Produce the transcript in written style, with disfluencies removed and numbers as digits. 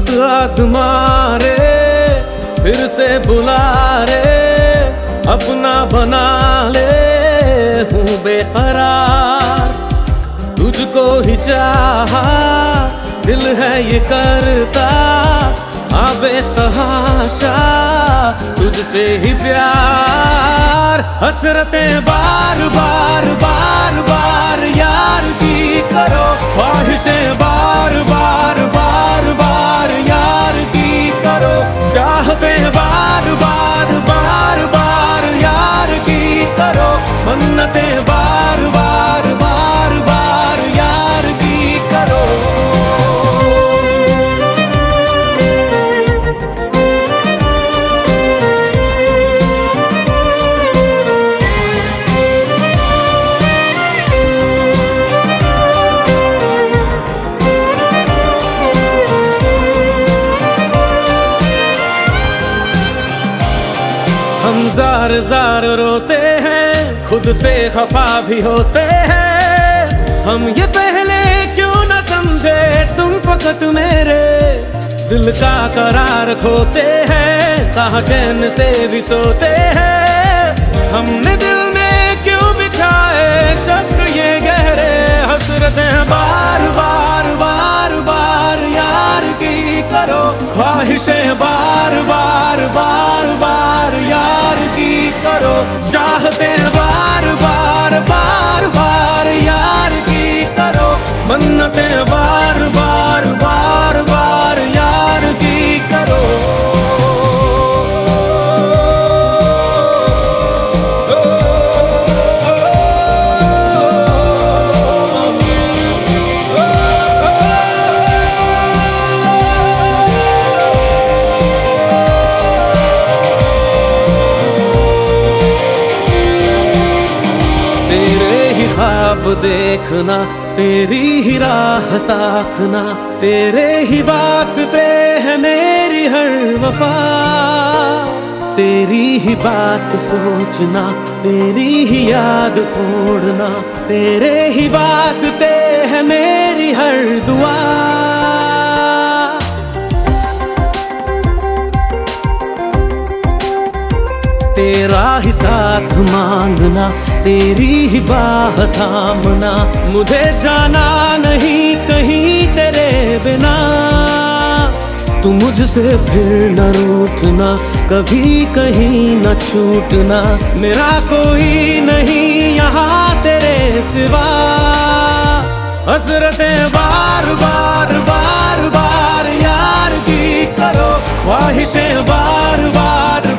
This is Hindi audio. बहुत आसमां रे, फिर से बुला रे, अपना बना ले। हूँ बेकरार तुझको ही चाहा, दिल है ये करता आबे तहाशा, तुझसे ही प्यार। हसरतें बार बार बार बार यार की करो, ख्वाहिशें बार बार बार बार यार की करो, चाहतें बार बार बार बार यार की करो, मन्नतें बार बार बार बार यार की करो। हम जार जार रोते हैं, खुद से खफा भी होते हैं। हम ये पहले क्यों न समझे, तुम फकत मेरे दिल का करार खोते हैं। कहाँ चैन से भी सोते हैं, हमने दिल में क्यों बिछाए शक ये गहरे। हसरतें बार बार बार बार यार की करो, ख्वाहिशें बार बार बार बार यार की करो, चाहते बार बार बार बार यार की करो, मन्नते बार बार बार बार यार की करो। ख्वाब देखना, तेरी ही राह ताकना, तेरे ही वास्ते है मेरी हर वफा, तेरी ही बात सोचना, तेरी ही याद ओढ़ना, तेरे ही वास्ते है मेरी हर दुआ। तेरा ही साथ मांगना, तेरी ही बाह थामना, मुझे जाना नहीं कहीं तेरे बिना, तू मुझसे फिर न रूठना, कभी कहीं न छूटना, मेरा कोई नहीं यहाँ तेरे सिवा। हसरतें बार बार बार बार यार की करो, ख्वाहिशें बार बार